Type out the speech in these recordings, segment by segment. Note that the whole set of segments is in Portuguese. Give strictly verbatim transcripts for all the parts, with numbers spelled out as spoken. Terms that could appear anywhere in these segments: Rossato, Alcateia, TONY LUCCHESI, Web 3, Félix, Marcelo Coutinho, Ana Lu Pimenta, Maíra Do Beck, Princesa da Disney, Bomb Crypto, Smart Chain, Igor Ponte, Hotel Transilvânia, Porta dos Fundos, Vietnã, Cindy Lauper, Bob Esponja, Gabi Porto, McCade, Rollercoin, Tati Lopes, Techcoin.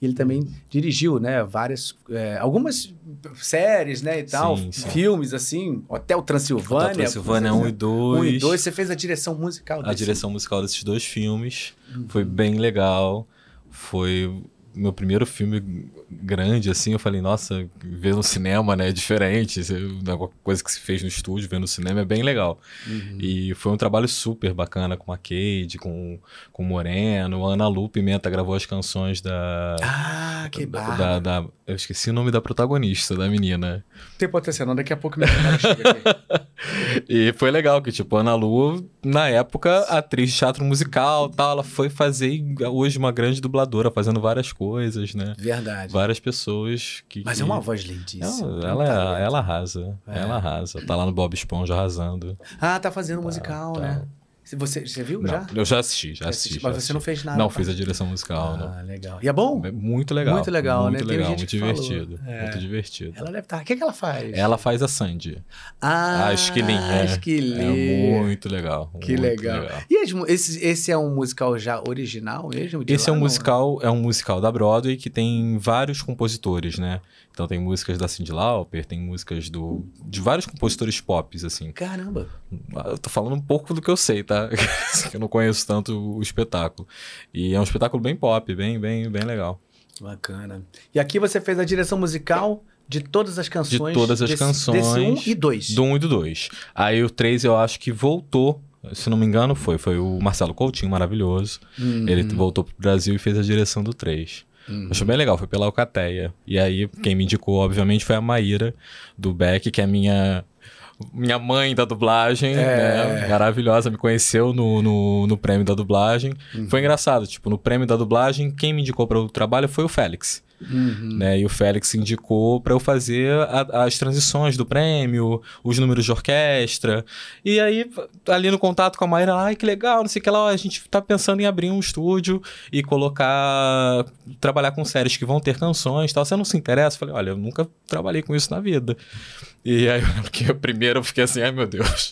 Ele também dirigiu, né, várias, é, algumas séries, né, e tal, sim, sim. filmes, assim, Hotel Transilvânia. Hotel Transilvânia um e dois. um e dois, você fez a direção musical desse. A direção musical desses dois filmes, uhum. foi bem legal, foi meu primeiro filme grande, assim, eu falei, nossa, ver no cinema, né, é diferente, uma coisa que se fez no estúdio, ver no cinema é bem legal. Uhum. E foi um trabalho super bacana com a McCade, com o Moreno, a Ana Lu Pimenta gravou as canções da... Ah, que da, da, da Eu esqueci o nome da protagonista, da menina. Tem potência não, daqui a pouco minha cara chega aqui. E foi legal que, tipo, a Ana Lu, na época, atriz de teatro musical, tal, ela foi fazer hoje uma grande dubladora, fazendo várias coisas. Coisas, né? Verdade. Várias pessoas que... Mas que... é uma voz lindíssima. Ela, ela, ela arrasa. É. Ela arrasa. Tá lá no Bob Esponja arrasando. Ah, tá fazendo tá, musical, tá. né? Você, você viu não, já? Eu já assisti, já assisti. Mas já assisti. Você não fez nada? Não, fiz a direção musical. Ah, não. legal. E é bom? Muito legal. Muito legal, muito né? Legal, Tem muito divertido. É. Muito divertido. Ela deve estar... O que é que ela faz? Ela faz a Cindy. Ah, a esquilinha. A esquilinha. É muito legal. Que muito legal. legal. E esse, esse é um musical já original mesmo? Esse lá, é, um musical, é um musical da Broadway que tem vários compositores, né? Então tem músicas da Cindy Lauper, tem músicas do, de vários compositores pop, assim. Caramba! Eu tô falando um pouco do que eu sei, tá? Eu não conheço tanto o espetáculo. E é um espetáculo bem pop, bem, bem, bem legal. Bacana. E aqui você fez a direção musical de todas as canções? De todas as desse, canções. Desse um e dois. Do um e do dois. Aí o três eu acho que voltou, se não me engano foi, foi o Marcelo Coutinho, maravilhoso. Uhum. Ele voltou pro Brasil e fez a direção do três. Uhum. Achei bem legal, foi pela Alcateia. E aí, quem me indicou, obviamente, foi a Maíra do Beck, que é a minha, minha mãe da dublagem. É. Né? Maravilhosa, me conheceu no, no, no prêmio da dublagem. Uhum. Foi engraçado, tipo, no prêmio da dublagem, quem me indicou para o trabalho foi o Félix. Uhum. Né? E o Félix indicou para eu fazer a, as transições do prêmio, os números de orquestra. E aí, ali no contato com a Maíra, ai que legal, não sei o que lá, a gente tá pensando em abrir um estúdio e colocar, trabalhar com séries que vão ter canções e tal. Você não se interessa? Eu falei, olha, eu nunca trabalhei com isso na vida. E aí, porque primeiro eu fiquei assim, ai meu Deus,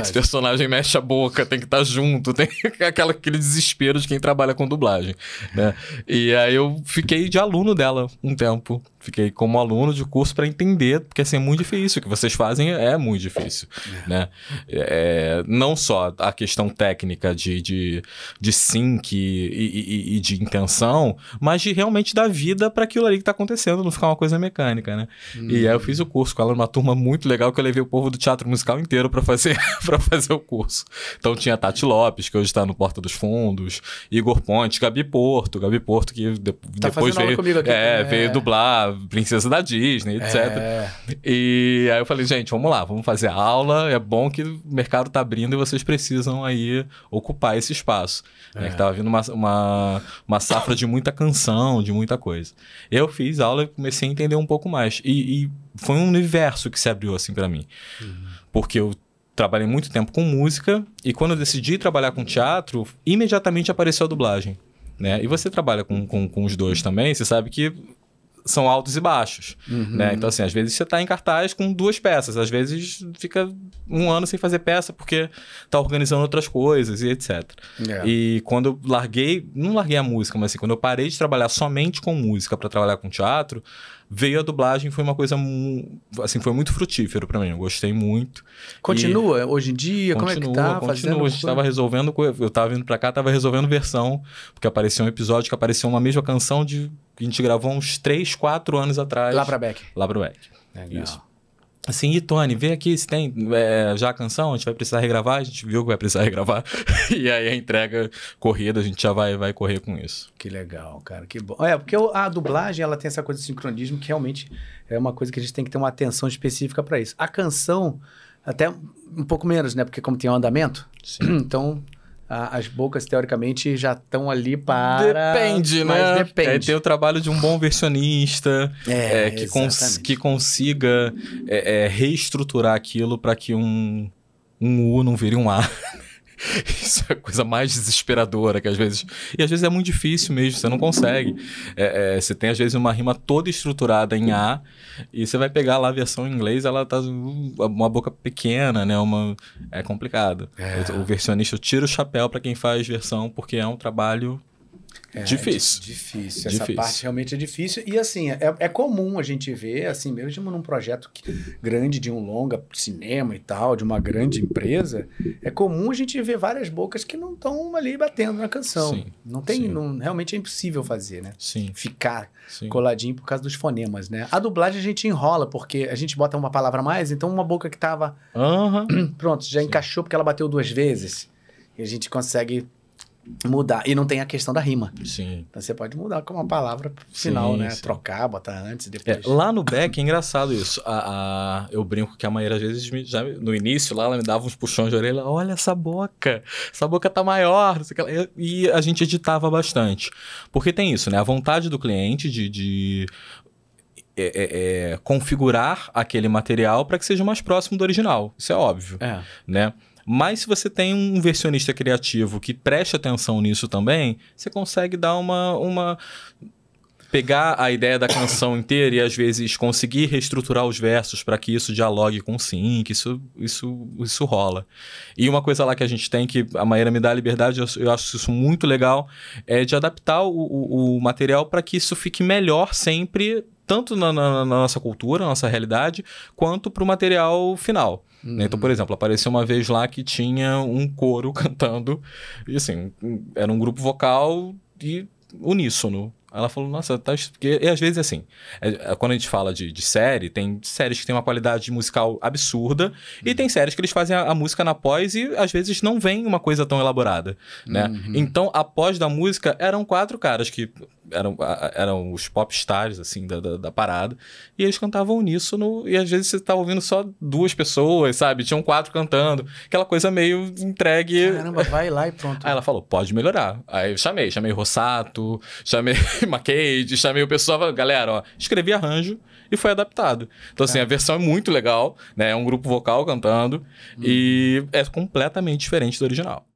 esse personagem mexe a boca, tem que estar junto, tem aquela, aquele desespero de quem trabalha com dublagem, né? E aí eu fiquei de aluno dela um tempo. Fiquei como aluno de curso para entender, porque assim, é muito difícil. O que vocês fazem é muito difícil, né? É, não só a questão técnica de, de, de sync e, e, e de intenção, mas de realmente dar vida para aquilo ali que tá acontecendo, não ficar uma coisa mecânica, né? Hum. E aí eu fiz o curso com ela numa turma muito legal que eu levei o povo do teatro musical inteiro para fazer, para fazer o curso. Então tinha Tati Lopes, que hoje está no Porta dos Fundos, Igor Ponte, Gabi Porto, Gabi Porto que de, tá depois veio, comigo aqui, é, é. veio dublar Princesa da Disney, etcétera. É. E aí eu falei, gente, vamos lá, vamos fazer aula, é bom que o mercado tá abrindo e vocês precisam aí ocupar esse espaço. É. Né, que tava vindo uma, uma, uma safra de muita canção, de muita coisa. Eu fiz aula e comecei a entender um pouco mais. E, e foi um universo que se abriu assim pra mim. Uhum. Porque eu trabalhei muito tempo com música e quando eu decidi trabalhar com teatro, imediatamente apareceu a dublagem. Né? E você trabalha com, com, com os dois também, você sabe que são altos e baixos, uhum. né? Então, assim, às vezes você tá em cartaz com duas peças, às vezes fica um ano sem fazer peça porque tá organizando outras coisas e etcétera. Yeah. E quando eu larguei, não larguei a música, mas assim, quando eu parei de trabalhar somente com música para trabalhar com teatro, veio a dublagem, foi uma coisa, assim, foi muito frutífero pra mim, eu gostei muito. Continua? E... hoje em dia? Continua, como é que tá? Continua, fazendo a gente tava resolvendo, eu tava vindo pra cá, tava resolvendo versão, porque apareceu um episódio que apareceu uma mesma canção de, que a gente gravou uns três, quatro anos atrás. Lá pra Beck. Lá pra Beck. Legal. Isso. Assim, e Tony, vê aqui se tem é, já a canção, a gente vai precisar regravar, a gente viu que vai precisar regravar. E aí a entrega corrida, a gente já vai, vai correr com isso. Que legal, cara, que bom. É, porque a dublagem, ela tem essa coisa de sincronismo que realmente é uma coisa que a gente tem que ter uma atenção específica para isso. A canção, até um pouco menos, né? Porque como tem um andamento, sim. Então... as bocas, teoricamente, já estão ali para... Depende, mas né? Depende. É, tem o trabalho de um bom versionista, é, é, que, cons que consiga é, é, reestruturar aquilo para que um, um U não vire um A. Isso é a coisa mais desesperadora que às vezes... E às vezes é muito difícil mesmo, você não consegue. É, é, você tem às vezes uma rima toda estruturada em A e você vai pegar lá a versão em inglês, ela tá uma boca pequena, né? Uma... é complicado. É. O versionista, eu tiro o chapéu para quem faz versão, porque é um trabalho... É, difícil. Difícil. Essa difícil. parte realmente é difícil. E assim, é, é comum a gente ver, assim, mesmo num projeto que, grande de um longa cinema e tal, de uma grande empresa, é comum a gente ver várias bocas que não estão ali batendo na canção. Sim, não tem, não, realmente é impossível fazer, né? Sim. Ficar sim. coladinho por causa dos fonemas, né? A dublagem a gente enrola, porque a gente bota uma palavra a mais, então uma boca que tava... Uhum. Pronto, já sim. encaixou porque ela bateu duas vezes. E a gente consegue... mudar. E não tem a questão da rima. Sim. Então você pode mudar com uma palavra final, sim, né? Sim. Trocar, botar antes, depois. É, lá no Beck é engraçado isso. A, a, eu brinco que a Maíra às vezes, me, já, no início lá, ela me dava uns puxões de orelha. Olha essa boca. Essa boca tá maior. Não sei o que lá. E a gente editava bastante. Porque tem isso, né? A vontade do cliente de... de... É, é, é, configurar aquele material para que seja mais próximo do original. Isso é óbvio, é. né? Mas se você tem um versionista criativo que preste atenção nisso também, você consegue dar uma... uma... pegar a ideia da canção inteira e, às vezes, conseguir reestruturar os versos para que isso dialogue com o sync, isso, isso, isso rola. E uma coisa lá que a gente tem, que a Maíra me dá a liberdade, eu, eu acho isso muito legal, é de adaptar o, o, o material para que isso fique melhor sempre, tanto na, na, na nossa cultura, na nossa realidade, quanto para o material final. Uhum. Então, por exemplo, apareceu uma vez lá que tinha um coro cantando, e assim, era um grupo vocal e uníssono. Ela falou, nossa, tá... Porque, e às vezes, assim, é, quando a gente fala de, de série, tem séries que tem uma qualidade musical absurda, uhum. e tem séries que eles fazem a, a música na pós e, às vezes, não vem uma coisa tão elaborada, né? Uhum. Então, a pós da música eram quatro caras que eram, eram os pop stars, assim, da, da, da parada, e eles cantavam uníssono, e às vezes você tava ouvindo só duas pessoas, sabe? Tinham quatro cantando, aquela coisa meio entregue... Caramba, vai lá e pronto. Aí ela falou, pode melhorar. Aí eu chamei, chamei Rossato, chamei... McCade, chamei o pessoal, galera, ó, escrevi arranjo e foi adaptado. Então, assim, é. a versão é muito legal, né? É um grupo vocal cantando hum. e é completamente diferente do original.